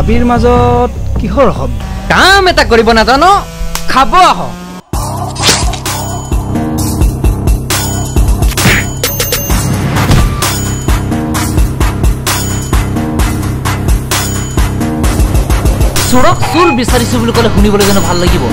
হাবিৰ মাজত কিহৰ হব কাম এটা কৰিব নাজানো খাব আহ চোৰক চুল বিচাৰিছো বুলি ক'লে শুনিবলৈ যেন ভাল লাগিব।